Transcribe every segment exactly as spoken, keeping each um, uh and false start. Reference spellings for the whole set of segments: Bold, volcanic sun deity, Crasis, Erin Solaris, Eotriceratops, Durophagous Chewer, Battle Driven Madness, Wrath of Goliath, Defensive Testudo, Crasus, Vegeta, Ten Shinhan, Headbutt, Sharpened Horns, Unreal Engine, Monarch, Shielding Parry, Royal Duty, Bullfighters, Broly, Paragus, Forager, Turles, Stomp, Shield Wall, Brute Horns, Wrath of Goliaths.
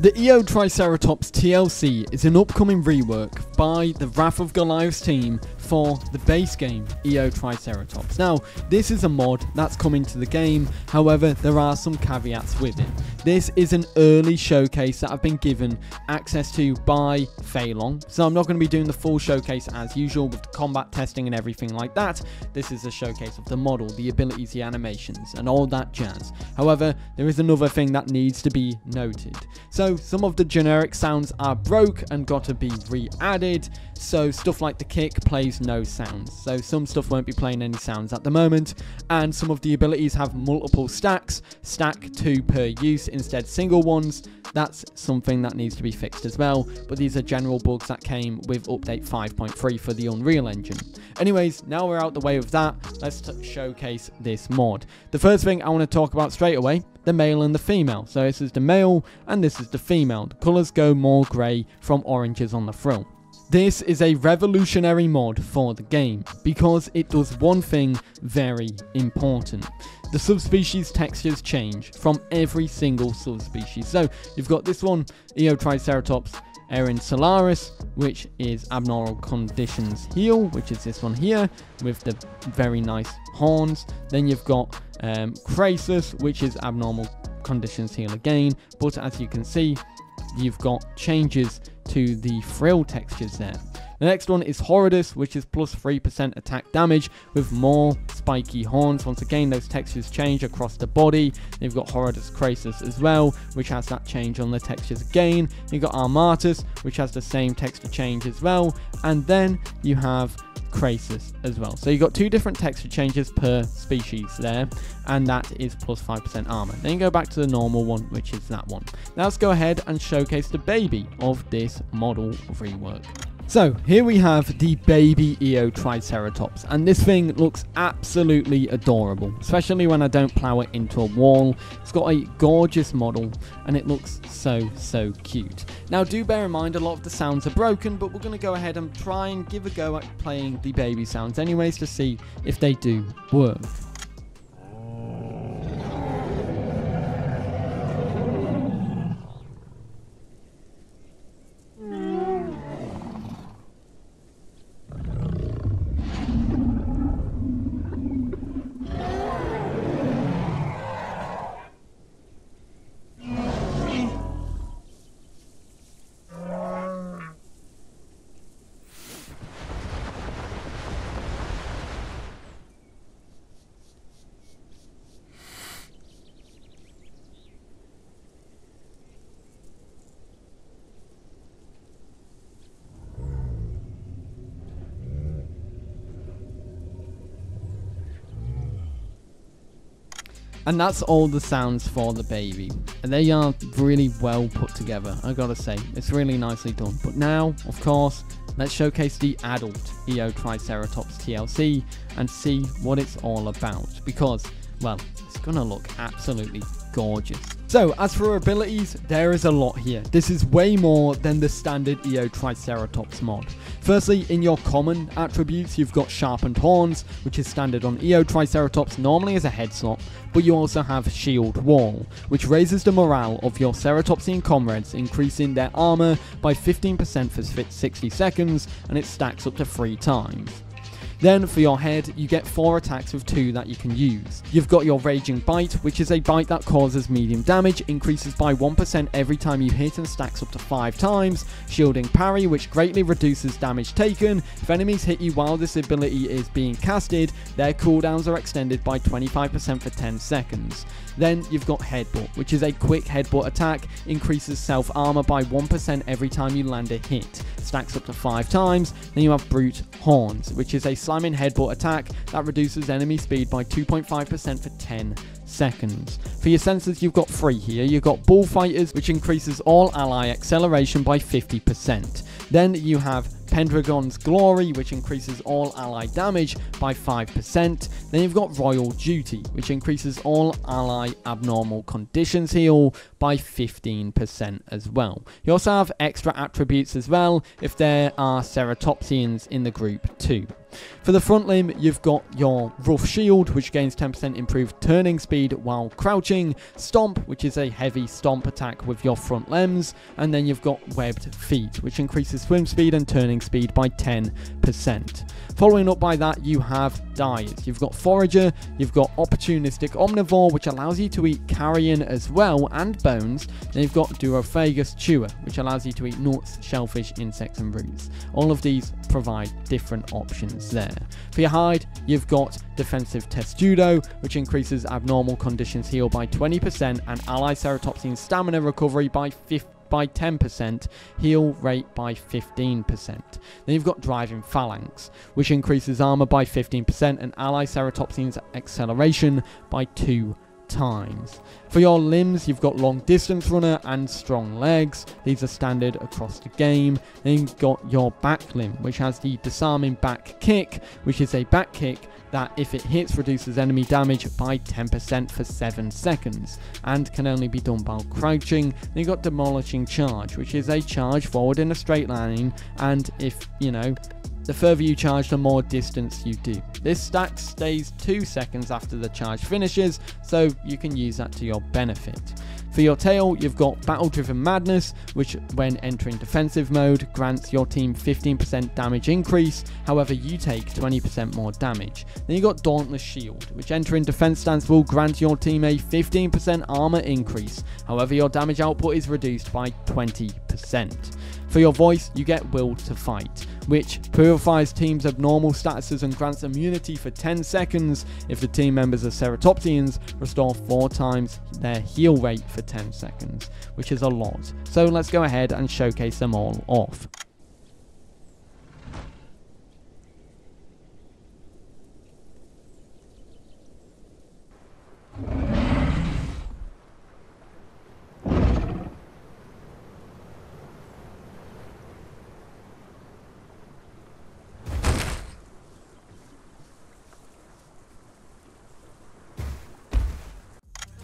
The Eotriceratops T L C is an upcoming rework by the Wrath of Goliath team for the base game Eotriceratops. Now, this is a mod that's coming to the game, however, there are some caveats with it. This is an early showcase that I've been given access to by Feilong, so I'm not going to be doing the full showcase as usual with the combat testing and everything like that. This is a showcase of the model, the abilities, the animations, and all that jazz. However, there is another thing that needs to be noted. So some of the generic sounds are broke and got to be re-added, so stuff like the kick plays no sounds, so some stuff won't be playing any sounds at the moment, and some of the abilities have multiple stacks, stack two per use instead single ones. That's something that needs to be fixed as well, but these are general bugs that came with update five point three for the Unreal Engine. Anyways, now we're out the way of that, let's t showcase this mod. The first thing I want to talk about straight away, the male and the female. So this is the male and this is the female. The colours go more grey from oranges on the frill. This is a revolutionary mod for the game because it does one thing very important. The subspecies textures change from every single subspecies. So you've got this one, Eotriceratops Erin Solaris, which is Abnormal Conditions Heal, which is this one here with the very nice horns. Then you've got um, Crasus, which is Abnormal Conditions Heal again, but as you can see, you've got changes to the frill textures there. The next one is Horridus, which is plus three percent attack damage with more spiky horns. Once again, those textures change across the body. You've got Horridus Crasis as well, which has that change on the textures again. You've got Armatus, which has the same texture change as well. And then you have Crasis as well. So you've got two different texture changes per species there, and that is plus five percent armor. Then you go back to the normal one, which is that one. Now let's go ahead and showcase the baby of this model rework. So here we have the baby Eotriceratops, and this thing looks absolutely adorable, especially when I don't plow it into a wall. It's got a gorgeous model and it looks so, so cute. Now do bear in mind a lot of the sounds are broken, but we're going to go ahead and try and give a go at playing the baby sounds anyways to see if they do work. And that's all the sounds for the baby. And they are really well put together, I gotta say. It's really nicely done. But now, of course, let's showcase the adult Eotriceratops T L C and see what it's all about. Because, well, it's gonna look absolutely gorgeous. So, as for abilities, there is a lot here. This is way more than the standard Eotriceratops mod. Firstly, in your common attributes, you've got Sharpened Horns, which is standard on Eotriceratops, normally as a head slot, but you also have Shield Wall, which raises the morale of your Ceratopsian comrades, increasing their armor by fifteen percent for sixty seconds, and it stacks up to three times. Then for your head, you get four attacks with two that you can use. You've got your Raging Bite, which is a bite that causes medium damage, increases by one percent every time you hit and stacks up to five times. Shielding Parry, which greatly reduces damage taken. If enemies hit you while this ability is being casted, their cooldowns are extended by twenty-five percent for ten seconds. Then you've got Headbutt, which is a quick headbutt attack, increases self armor by one percent every time you land a hit, stacks up to five times. Then you have Brute Horns, which is a slamming headbutt attack that reduces enemy speed by two point five percent for ten seconds. For your sensors, you've got three here. You've got Bullfighters, which increases all ally acceleration by fifty percent. Then you have Pendragon's Glory, which increases all ally damage by five percent. Then you've got Royal Duty, which increases all ally abnormal conditions heal by fifteen percent as well. You also have extra attributes as well if there are Ceratopsians in the group too. For the front limb, you've got your Rough Shield, which gains ten percent improved turning speed while crouching, Stomp, which is a heavy stomp attack with your front limbs, and then you've got Webbed Feet, which increases swim speed and turning speed by ten percent. Following up by that, you have dives. You've got Forager, you've got Opportunistic Omnivore, which allows you to eat carrion as well, and bones. Then you've got Durophagous Chewer, which allows you to eat nuts, shellfish, insects, and roots. All of these provide different options there. For your hide, you've got Defensive Testudo, which increases abnormal conditions heal by twenty percent and ally Ceratopsian stamina recovery by fifty by ten percent, heal rate by fifteen percent. Then you've got Driving Phalanx, which increases armor by fifteen percent and ally Ceratopsian's acceleration by two percent times. For your limbs, you've got long distance runner and strong legs. These are standard across the game. Then you've got your back limb, which has the disarming back kick, which is a back kick that if it hits reduces enemy damage by ten percent for seven seconds and can only be done by crouching. Then you've got demolishing charge, which is a charge forward in a straight line, and if you know the further you charge, the more distance you do. This stack stays two seconds after the charge finishes, so you can use that to your benefit. For your tail, you've got Battle Driven Madness, which when entering defensive mode grants your team fifteen percent damage increase, however you take twenty percent more damage. Then you've got Dauntless Shield, which entering defense stance will grant your team a fifteen percent armor increase, however your damage output is reduced by twenty percent. For your voice, you get Will to Fight, which purifies teams' abnormal statuses and grants immunity for ten seconds. If the team members are Ceratopsians, restore four times their heal rate for ten seconds, which is a lot. So let's go ahead and showcase them all off.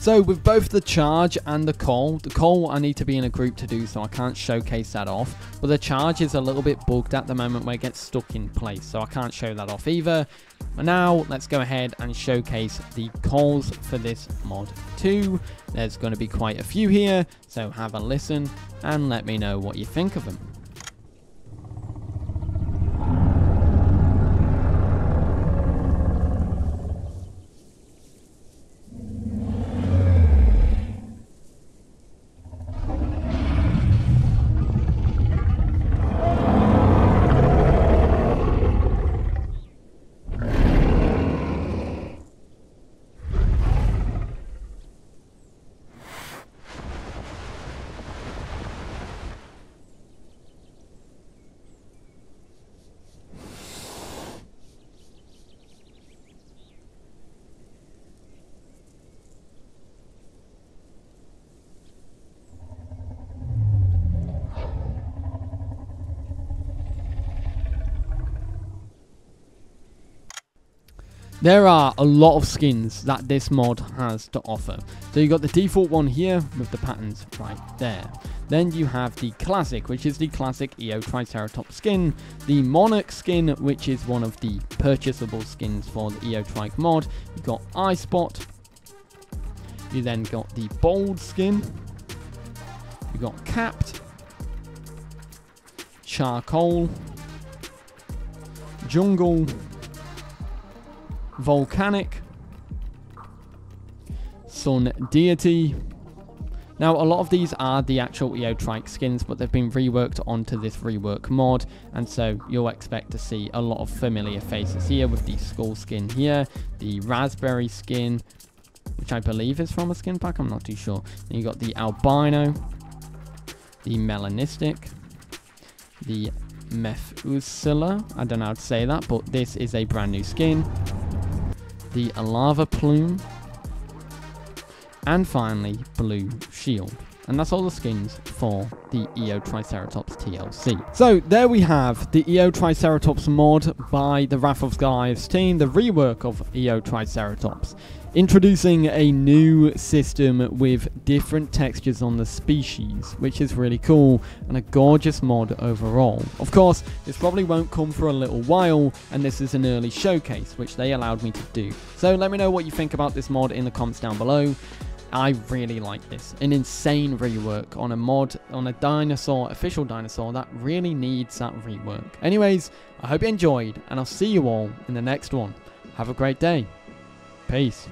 So with both the charge and the call, the call I need to be in a group to do, so I can't showcase that off, but the charge is a little bit bugged at the moment where it gets stuck in place, so I can't show that off either. But now let's go ahead and showcase the calls for this mod too. There's going to be quite a few here, so have a listen and let me know what you think of them. There are a lot of skins that this mod has to offer. So you've got the default one here with the patterns right there. Then you have the classic, which is the classic Eotriceratops skin, the Monarch skin, which is one of the purchasable skins for the Eotric mod. You've got Eye Spot. You then got the Bold skin. You've got Capped, Charcoal, Jungle, Volcanic, Sun Deity. Now a lot of these are the actual Eotric skins, but they've been reworked onto this rework mod, and so you'll expect to see a lot of familiar faces here with the Skull skin here, the Raspberry skin, which I believe is from a skin pack, I'm not too sure. Then you got the Albino, the Melanistic, the Methusilla, I don't know how to say that, but this is a brand new skin, the Lava Plume, and finally Blue Shield. And that's all the skins for the Eotriceratops T L C. So there we have the Eotriceratops mod by the Wrath of Goliath's team, the rework of Eotriceratops. Introducing a new system with different textures on the species, which is really cool and a gorgeous mod overall. Of course, this probably won't come for a little while, and this is an early showcase, which they allowed me to do. So let me know what you think about this mod in the comments down below. I really like this. An insane rework on a mod, on a dinosaur, official dinosaur, that really needs that rework. Anyways, I hope you enjoyed, and I'll see you all in the next one. Have a great day. Peace.